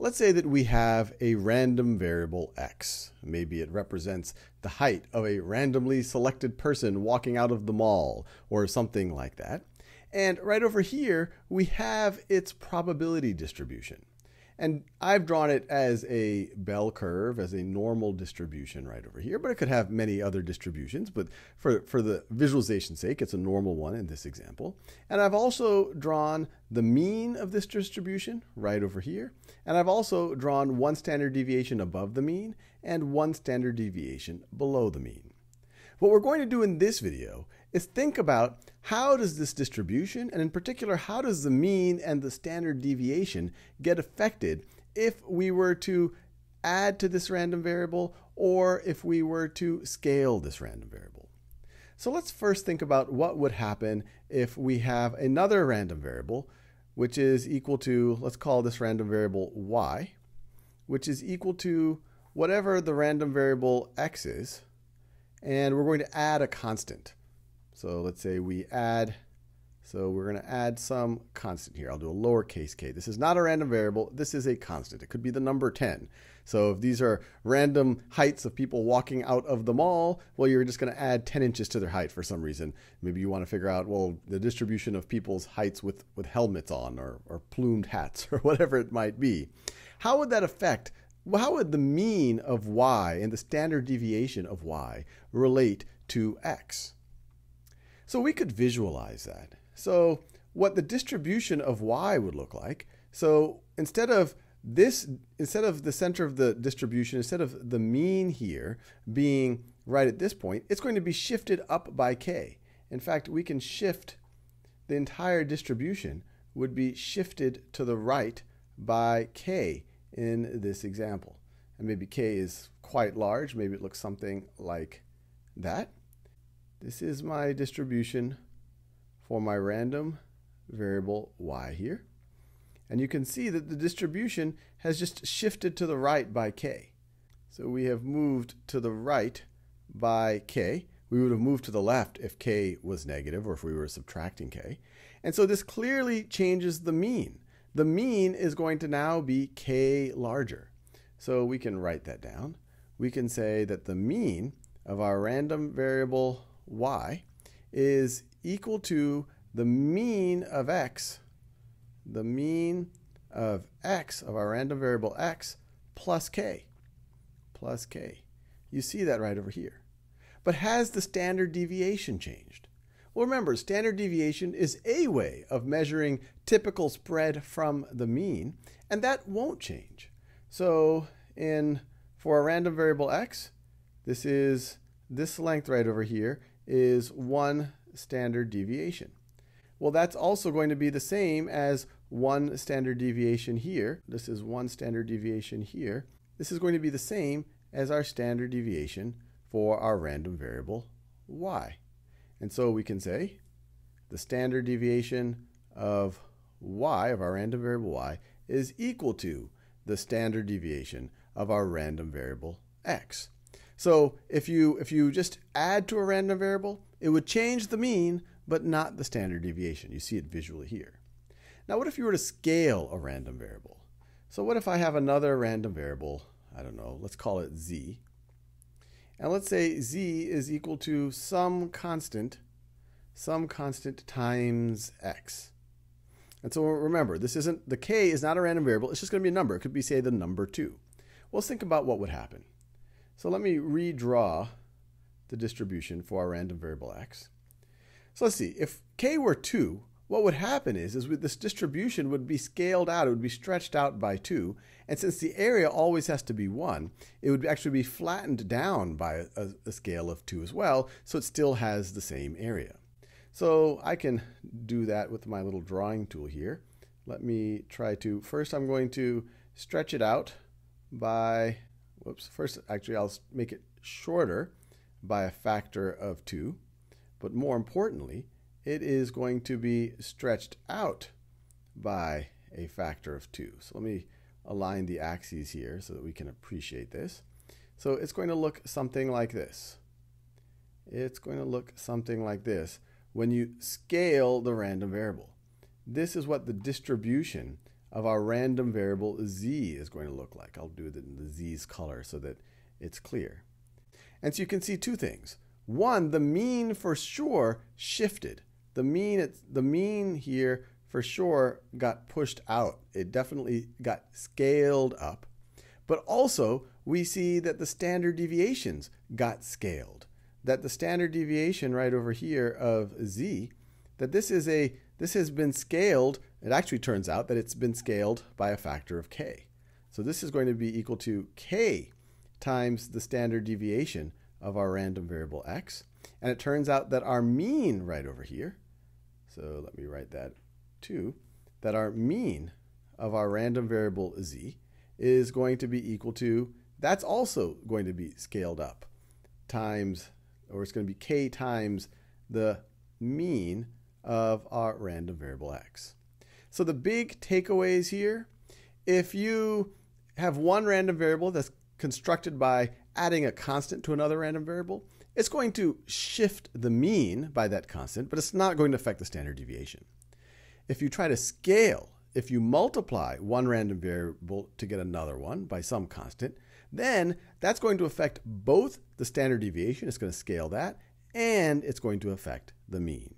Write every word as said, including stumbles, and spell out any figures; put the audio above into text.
Let's say that we have a random variable x. Maybe it represents the height of a randomly selected person walking out of the mall or something like that. And right over here, we have its probability distribution. And I've drawn it as a bell curve, as a normal distribution right over here, but it could have many other distributions. But for, for the visualization's sake, it's a normal one in this example. And I've also drawn the mean of this distribution right over here. And I've also drawn one standard deviation above the mean and one standard deviation below the mean. What we're going to do in this video is think about how does this distribution, and in particular, how does the mean and the standard deviation get affected if we were to add to this random variable or if we were to scale this random variable. So let's first think about what would happen if we have another random variable, which is equal to, let's call this random variable y, which is equal to whatever the random variable x is, and we're going to add a constant. So let's say we add, so we're going to add some constant here. I'll do a lowercase k. This is not a random variable. This is a constant. It could be the number ten. So if these are random heights of people walking out of the mall, well, you're just going to add ten inches to their height for some reason. Maybe you want to figure out, well, the distribution of people's heights with, with helmets on or, or plumed hats or whatever it might be. How would that affect, well, how would the mean of y and the standard deviation of y relate to x? So we could visualize that. So what the distribution of y would look like, so instead of this, instead of the center of the distribution, instead of the mean here being right at this point, it's going to be shifted up by k. In fact, we can shift, the entire distribution would be shifted to the right by k in this example. And maybe k is quite large, maybe it looks something like that. This is my distribution for my random variable y here. And you can see that the distribution has just shifted to the right by k. So we have moved to the right by k. We would have moved to the left if k was negative or if we were subtracting k. And so this clearly changes the mean. The mean is going to now be k larger. So we can write that down. We can say that the mean of our random variable y is equal to the mean of x, the mean of x, of our random variable x, plus k, plus k. You see that right over here. But has the standard deviation changed? Well, remember, standard deviation is a way of measuring typical spread from the mean, and that won't change. So in, for a random variable x, this is, this length right over here is one standard deviation. Well, that's also going to be the same as one standard deviation here. This is one standard deviation here. This is going to be the same as our standard deviation for our random variable y. And so we can say the standard deviation of y, of our random variable y, is equal to the standard deviation of our random variable x. So if you, if you just add to a random variable, it would change the mean, but not the standard deviation. You see it visually here. Now what if you were to scale a random variable? So what if I have another random variable, I don't know, let's call it z. And let's say z is equal to some constant, some constant times x. And so remember, this isn't, the k is not a random variable, it's just going to be a number. It could be, say, the number two. Well, let's think about what would happen. So let me redraw the distribution for our random variable x. So let's see, if k were two, what would happen is, is this distribution would be scaled out, it would be stretched out by two, and since the area always has to be one, it would actually be flattened down by a, a scale of two as well, so it still has the same area. So I can do that with my little drawing tool here. Let me try to, first I'm going to stretch it out by, whoops, first actually I'll make it shorter by a factor of two, but more importantly, it is going to be stretched out by a factor of two. So let me align the axes here so that we can appreciate this. So it's going to look something like this. It's going to look something like this when you scale the random variable. This is what the distribution of our random variable z is going to look like. I'll do it in the z's color so that it's clear. And so you can see two things. One, the mean for sure shifted. The mean, it's, the mean here for sure got pushed out. It definitely got scaled up. But also, we see that the standard deviations got scaled. That the standard deviation right over here of z, that this is a, this has been scaled. It actually turns out that it's been scaled by a factor of k. So this is going to be equal to k times the standard deviation of our random variable x. And it turns out that our mean right over here, so let me write that too, that our mean of our random variable z is going to be equal to, that's also going to be scaled up, times, or it's going to be k times the mean of our random variable x. So the big takeaways here, if you have one random variable that's constructed by adding a constant to another random variable, it's going to shift the mean by that constant, but it's not going to affect the standard deviation. If you try to scale, if you multiply one random variable to get another one by some constant, then that's going to affect both the standard deviation, it's going to scale that, and it's going to affect the mean.